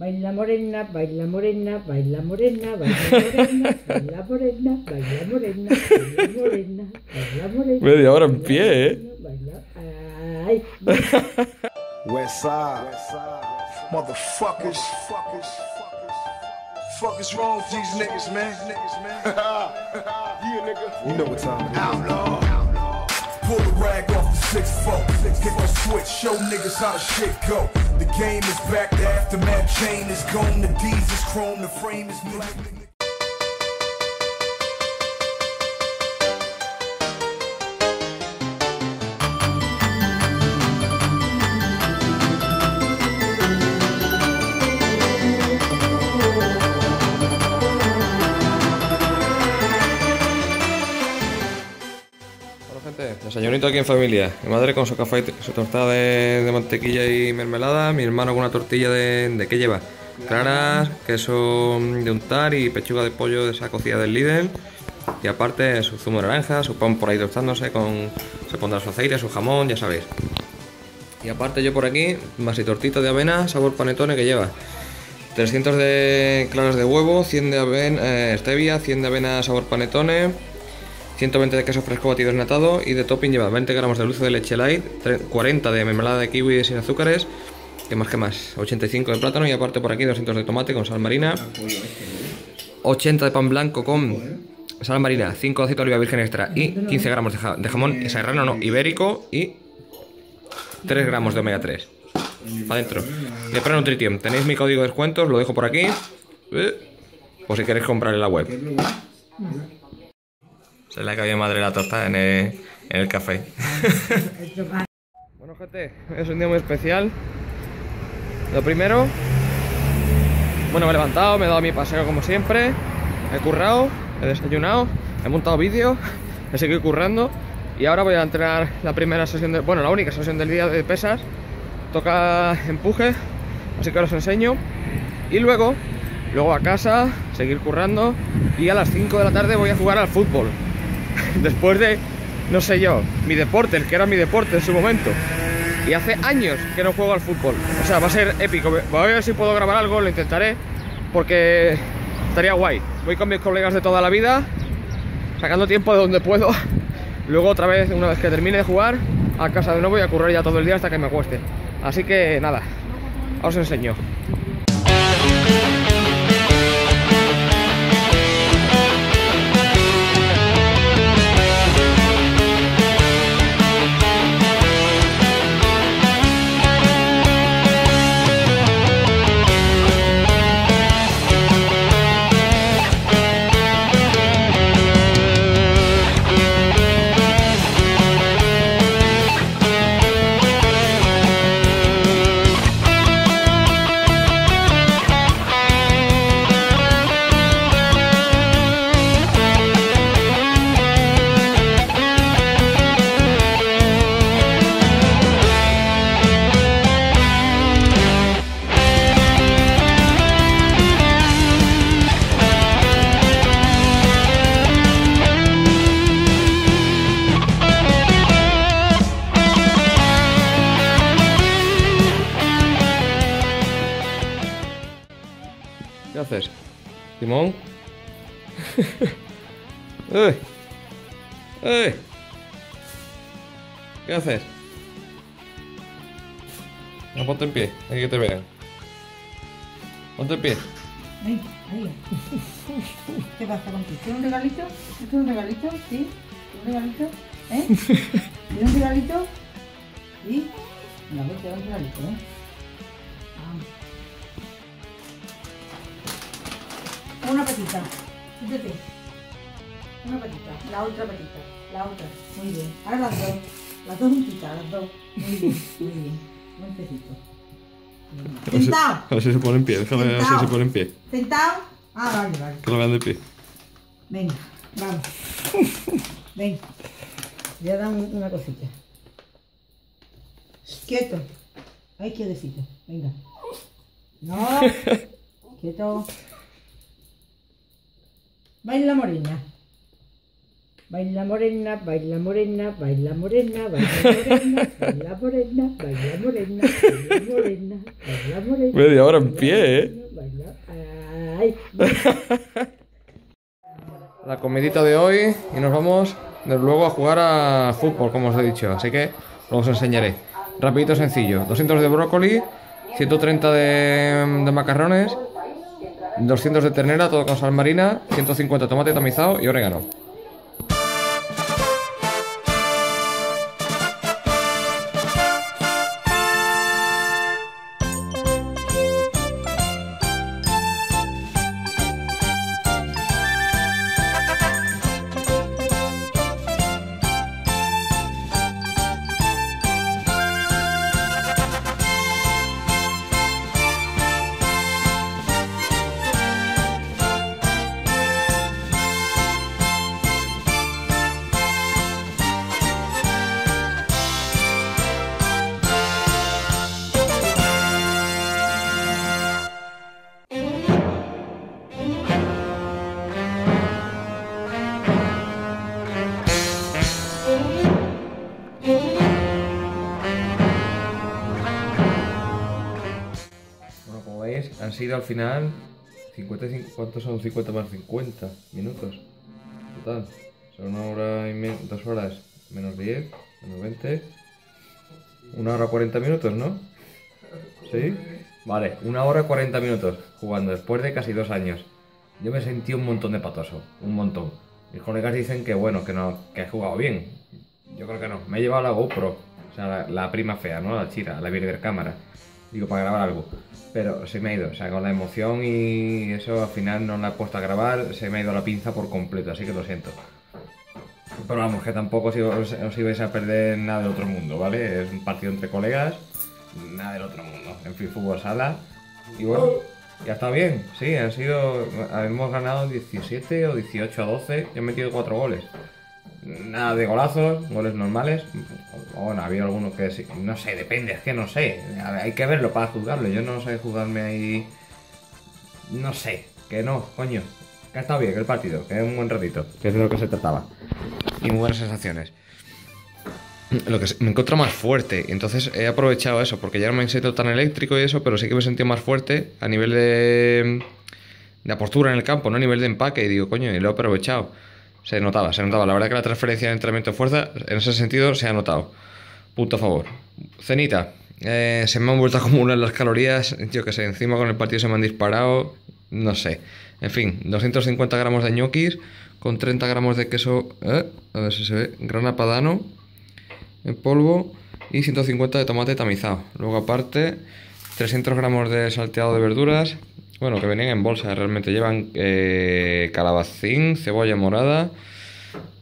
Baila morena, baila morena, baila morena, baila morena, baila morena, baila morena, baila morena, baila morena. Media hora en pie, Baila. Ay. Westside, motherfuckers, fuck is wrong with these niggas, man. Yeah, nigga. You know what time it is. Outlaw. Pull the rag off the 6-4. Hit my switch, show niggas how the shit go. The game is back, the aftermath chain is gone, the D's is chrome, the frame is black. Desayunito aquí en familia, mi madre con su café, su tortada de mantequilla y mermelada, mi hermano con una tortilla de ¿qué lleva? Claras, queso de untar y pechuga de pollo de esa cocida del Lidl, y aparte su zumo de naranja, su pan por ahí tostándose, se pondrá su aceite, su jamón, ya sabéis. Y aparte yo por aquí, más y tortita de avena, sabor panetone que lleva 300 de claras de huevo, 100 de avena, stevia, 100 de avena sabor panetone, 120 de queso fresco batido desnatado y de topping lleva 20 gramos de dulce de leche light, 40 de mermelada de kiwi sin azúcares, que más, 85 de plátano y aparte por aquí 200 de tomate con sal marina, 80 de pan blanco con sal marina, 5 de aceite de oliva virgen extra y 15 gramos de jamón serrano, no, ibérico, y 3 gramos de omega 3. Para adentro. De Pronutritium, tenéis mi código de descuentos, lo dejo por aquí, o si queréis comprar en la web. Se le ha caído madre la torta en el café. Bueno, gente, es un día muy especial. Lo primero, bueno, me he levantado, me he dado mi paseo como siempre, he currado, he desayunado, he montado vídeos, he seguido currando y ahora voy a entrenar la primera sesión, la única sesión del día de pesas. Toca empuje, así que ahora os enseño. Y luego a casa, seguir currando y a las 5 de la tarde voy a jugar al fútbol. Después de, no sé yo, mi deporte, el que era mi deporte en su momento. Y hace años que no juego al fútbol. O sea, va a ser épico. Voy a ver si puedo grabar algo, lo intentaré, porque estaría guay. Voy con mis colegas de toda la vida, sacando tiempo de donde puedo. Luego otra vez, una vez que termine de jugar, a casa de nuevo y a currar ya todo el día hasta que me acueste. Así que nada, os enseño. Simón. ¡Ey! ¿Qué haces? No, ponte en pie, hay que te vean. Ponte en pie. Ay. ¿Qué pasa contigo? ¿Quieres un regalito? ¿Quieres un regalito? ¿Sí? ¿Un regalito? ¿Eh? ¿Quieres un regalito? ¿Sí? No, te da un regalito, ¿eh? Una patita, fíjate. Una patita, la otra patita, la otra. Muy bien. Ahora las dos juntitas, las dos. Muy bien. Un pecito. ¡Sentado! A ver si se pone en pie, déjame ver si se pone en pie. ¿Sentado? Ah, vale. Que lo vean de pie. Venga, vamos. Ven. Voy a dar una cosita. Quieto. Ay, quietecito. Venga. No. Quieto. Baila morena. Baila morena, baila morena, baila morena, baila morena, baila morena, baila morena, baila morena, baila morena. Media hora en pie, ¿eh? Ay. La comidita de hoy y nos vamos desde luego a jugar a fútbol, como os he dicho. Así que os enseñaré. Rapidito, sencillo. 200 de brócoli, 130 de macarrones, 200 de ternera, todo con sal marina, 150 tomate tamizado y orégano. Han sido al final 55, ¿cuántos son 50 más 50 minutos? Total, son 2 horas menos 10, menos 20, 1 hora 40 minutos, ¿no? ¿Sí? Vale, 1 hora 40 minutos jugando después de casi 2 años. Yo me sentí un montón de patoso, un montón. Mis colegas dicen que bueno, que no, que he jugado bien. Yo creo que no, me he llevado la GoPro, o sea, la prima fea, ¿no? La chira, la virgen cámara. Digo, para grabar algo, pero se me ha ido, o sea, con la emoción y eso al final no la he puesto a grabar, se me ha ido la pinza por completo, así que lo siento. Pero vamos, que tampoco os ibais a perder nada del otro mundo, ¿vale? Es un partido entre colegas, nada del otro mundo, en fin, fútbol sala, y bueno, ya está bien, sí, hemos ganado 17 o 18 a 12, yo he metido 4 goles. Nada de golazos, goles normales. Bueno, había algunos que sí, no sé, depende, es que no sé. Hay que verlo para juzgarlo. Yo no sé juzgarme ahí. No sé, que no, coño. Que ha estado bien el partido, que es un buen ratito, que es de lo que se trataba. Y muy buenas sensaciones. Lo que me encuentro más fuerte, y entonces he aprovechado eso, porque ya no me siento tan eléctrico y eso, pero sí que me sentí más fuerte a nivel de postura en el campo, no a nivel de empaque. Y digo, coño, y lo he aprovechado. Se notaba. La verdad que la transferencia de entrenamiento de fuerza, en ese sentido, se ha notado. Punto a favor. Cenita. Se me han vuelto a acumular las calorías, yo que sé, encima con el partido se me han disparado, no sé. En fin, 250 gramos de ñoquis, con 30 gramos de queso, a ver si se ve, grana padano, en polvo, y 150 de tomate tamizado. Luego aparte, 300 gramos de salteado de verduras. Bueno, que venían en bolsa, realmente llevan calabacín, cebolla morada,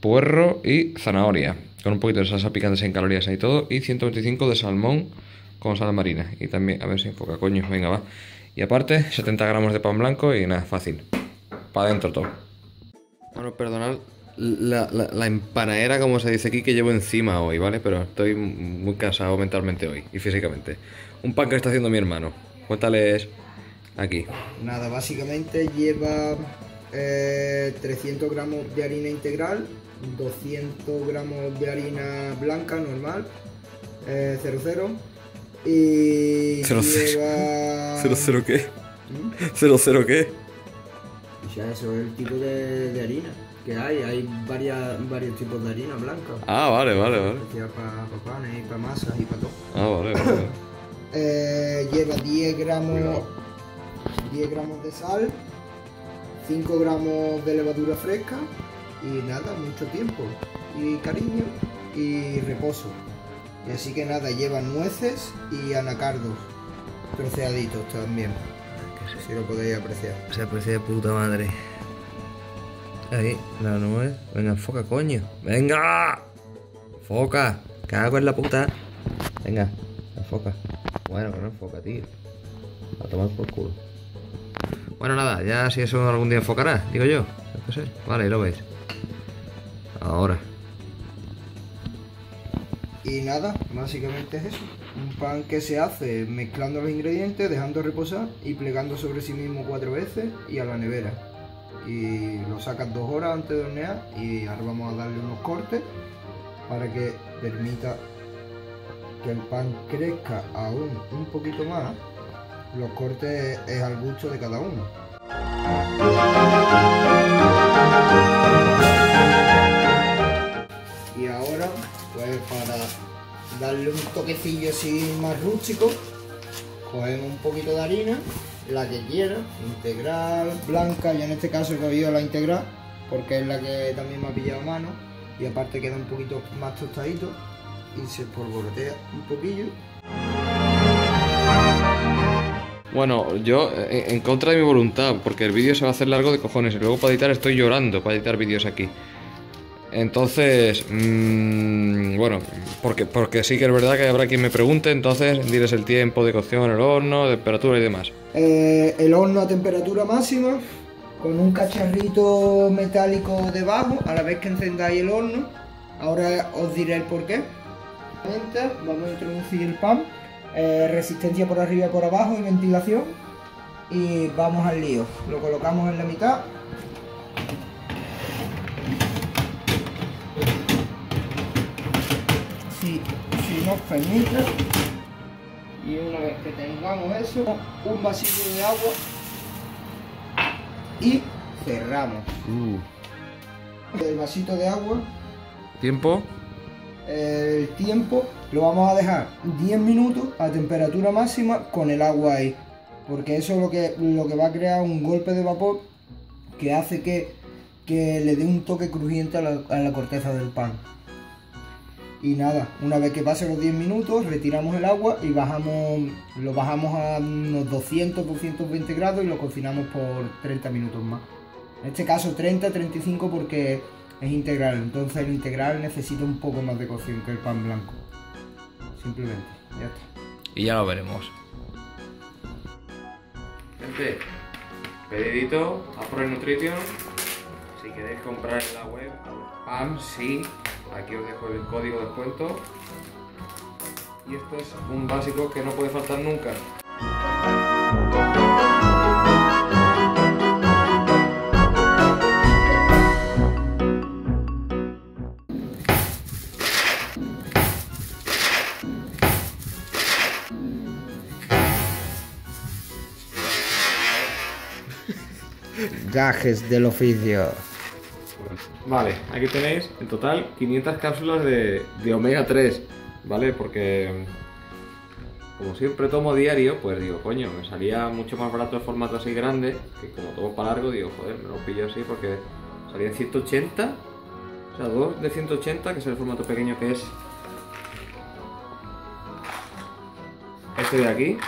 puerro y zanahoria. Con un poquito de salsa picante sin calorías y todo. Y 125 de salmón con sal marina. Y también, a ver si enfoca, coño, venga, va. Y aparte, 70 gramos de pan blanco y nada, fácil. Para adentro todo. Bueno, perdonad la empanadera, como se dice aquí, que llevo encima hoy, ¿vale? Pero estoy muy cansado mentalmente hoy y físicamente. Un pan que está haciendo mi hermano. Cuéntales... Aquí. Nada, básicamente lleva 300 gramos de harina integral, 200 gramos de harina blanca normal, 00, y lleva... ¿00 qué? ¿00 qué? O sea, eso es el tipo de harina que hay varios tipos de harina blanca. Ah, vale. Para panes, para masas y para todo. Ah, vale. Lleva 10 gramos... Cuidado. 10 gramos de sal, 5 gramos de levadura fresca y nada, mucho tiempo y cariño y reposo. Y así que nada, llevan nueces y anacardos troceaditos también. Que si lo podéis apreciar. Se aprecia de puta madre. Ahí, la nuez. Venga, enfoca, coño. ¡Venga! ¡Enfoca! ¡Cago en la puta! Venga, enfoca. Bueno, que no enfoca, tío. A tomar por culo. Bueno, nada, ya si eso algún día enfocará, digo yo. No sé. Vale, ahí lo veis. Ahora. Y nada, básicamente es eso. Un pan que se hace mezclando los ingredientes, dejando reposar y plegando sobre sí mismo 4 veces y a la nevera. y lo sacas 2 horas antes de hornear. Y ahora vamos a darle unos cortes para que permita que el pan crezca aún un poquito más. Los cortes es al gusto de cada uno. Y ahora, pues para darle un toquecillo así más rústico, cogemos un poquito de harina, la que quiera, integral, blanca. Yo en este caso he cogido la integral porque es la que también me ha pillado a mano, y aparte queda un poquito más tostadito y se espolvoretea un poquillo. Bueno, yo en contra de mi voluntad, porque el vídeo se va a hacer largo de cojones y luego para editar estoy llorando para editar vídeos aquí. Entonces, bueno, porque sí que es verdad que habrá quien me pregunte, entonces diles el tiempo de cocción, el horno, temperatura y demás. El horno a temperatura máxima, con un cacharrito metálico debajo, a la vez que encendáis el horno. Ahora os diré el porqué. Vamos a introducir el pan, resistencia por arriba y por abajo y ventilación. Y vamos al lío, lo colocamos en la mitad. Si nos permite, y una vez que tengamos eso, un vasito de agua y cerramos. El vasito de agua, tiempo, el tiempo lo vamos a dejar 10 minutos a temperatura máxima con el agua ahí, porque eso es lo que va a crear un golpe de vapor que hace que le dé un toque crujiente a la corteza del pan. Y nada, una vez que pasen los 10 minutos, retiramos el agua y lo bajamos a unos 200, 220 grados y lo cocinamos por 30 minutos más. En este caso 30, 35 porque es integral, entonces el integral necesita un poco más de cocción que el pan blanco. Simplemente, ya está. Y ya lo veremos. Gente, pedidito, Afro Nutrition, si queréis comprar en la web, pan sí. Aquí os dejo el código de descuento. Y esto es un básico que no puede faltar nunca. Gajes del oficio. Vale, aquí tenéis en total 500 cápsulas de omega 3, ¿vale? Porque como siempre tomo diario, pues digo, coño, me salía mucho más barato el formato así grande, que como tomo para largo, digo, joder, me lo pillo así porque salía 180, o sea, 2 de 180, que es el formato pequeño que es este de aquí.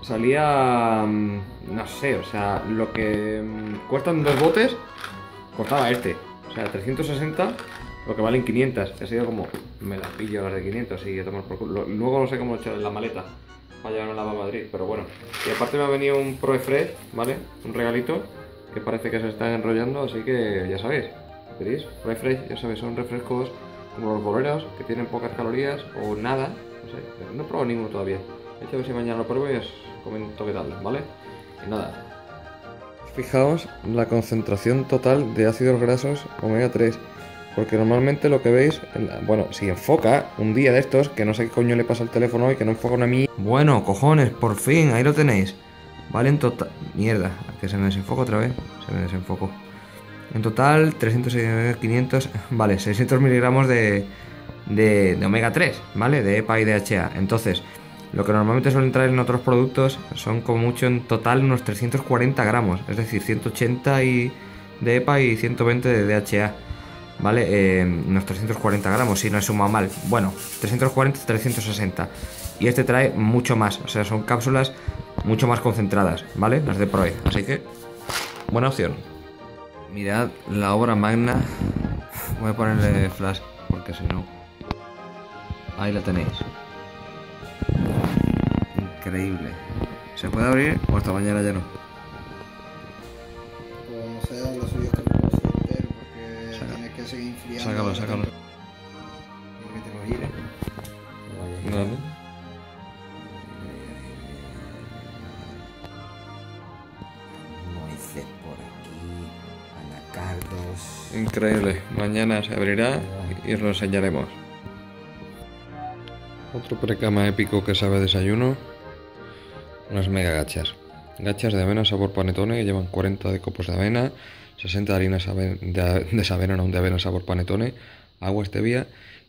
Salía, no sé, o sea, lo que cuestan 2 botes, costaba este. O sea, 360, lo que valen 500. He sido como, me las pillo las de 500 y a tomar por culo. Luego no sé cómo echar en la maleta para llevarla a Madrid, pero bueno. Y aparte me ha venido un ProEfred, ¿vale? Un regalito que parece que se están enrollando, así que ya sabéis. ¿Veis? ProEfred, ya sabéis, son refrescos como los boleros, que tienen pocas calorías o nada. No sé, no he probado ninguno todavía. De hecho, a ver si mañana lo pruebo y os comento qué tal, ¿vale? Y nada. Fijaos la concentración total de ácidos grasos omega 3, porque normalmente lo que veis, bueno, si enfoca un día de estos, que no sé qué coño le pasa al teléfono hoy, que no enfoca una mierda. Bueno, cojones, por fin, ahí lo tenéis. Vale, en total, mierda, que se me desenfocó otra vez, se me desenfocó. En total, 300, 500, vale, 600 miligramos de omega 3, ¿vale? De EPA y DHA. Entonces, lo que normalmente suelen traer en otros productos son como mucho en total unos 340 gramos, es decir, 180 de EPA y 120 de DHA, ¿vale? Unos 340 gramos, si no he sumado mal, bueno, 340, 360, y este trae mucho más, o sea, son cápsulas mucho más concentradas, ¿vale? Las de Proe, así que, buena opción. Mirad la obra magna, voy a ponerle flash, porque si no, ahí la tenéis. Increíble. ¿Se puede abrir o hasta mañana ya no? Pues no sé, la suya está un poco entero porque tienes que seguir enfriando. Sácalo, sácalo. Porque te lo gires. Vale. Moisés por aquí. cardos. Increíble, mañana se abrirá y os lo enseñaremos. Otro precama épico que sabe a desayuno. Unas mega gachas. Gachas de avena sabor panetone que llevan 40 de copos de avena, 60 de harina de avena, no, de avena sabor panetone, agua stevia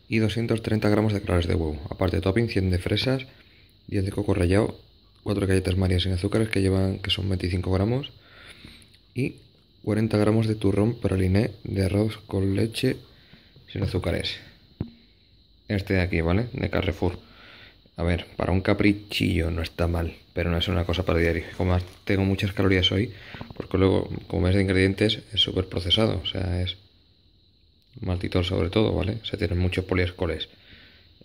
y 230 gramos de claras de huevo. Aparte de topping, 100 de fresas, 10 de coco rallado, 4 galletas María sin azúcares que son 25 gramos y 40 gramos de turrón praliné de arroz con leche sin azúcares. Este de aquí, ¿vale? De Carrefour. A ver, para un caprichillo no está mal, pero no es una cosa para diario. Como tengo muchas calorías hoy, porque luego, como ves de ingredientes, es súper procesado. O sea, es maltitol sobre todo, ¿vale? O sea, tienen muchos poliescoles.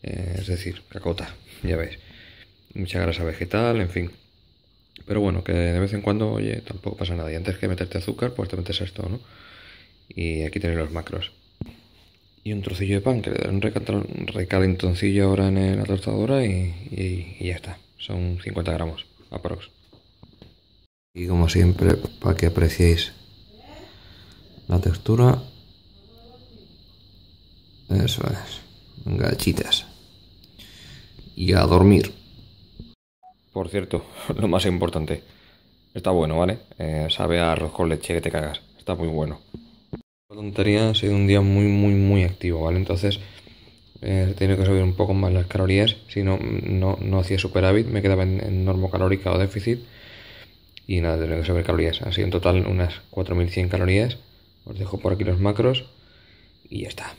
Es decir, cacota, ya veis. Mucha grasa vegetal, en fin. Pero bueno, que de vez en cuando, oye, tampoco pasa nada. Y antes que meterte azúcar, pues te metes esto, ¿no? Y aquí tenéis los macros. Y un trocillo de pan que le daré un recalentoncillo ahora en la tostadora y ya está. Son 50 gramos aprox. Y como siempre, para que apreciéis la textura, eso es, gachitas. Y a dormir. Por cierto, lo más importante, está bueno, ¿vale? Sabe a arroz con leche que te cagas, está muy bueno. La tontería, ha sido un día muy activo, ¿vale? Entonces he tenido que subir un poco más las calorías, si no hacía superávit, me quedaba en normocalórica o déficit y nada, tenía que subir calorías, así en total unas 4100 calorías. Os dejo por aquí los macros y ya está.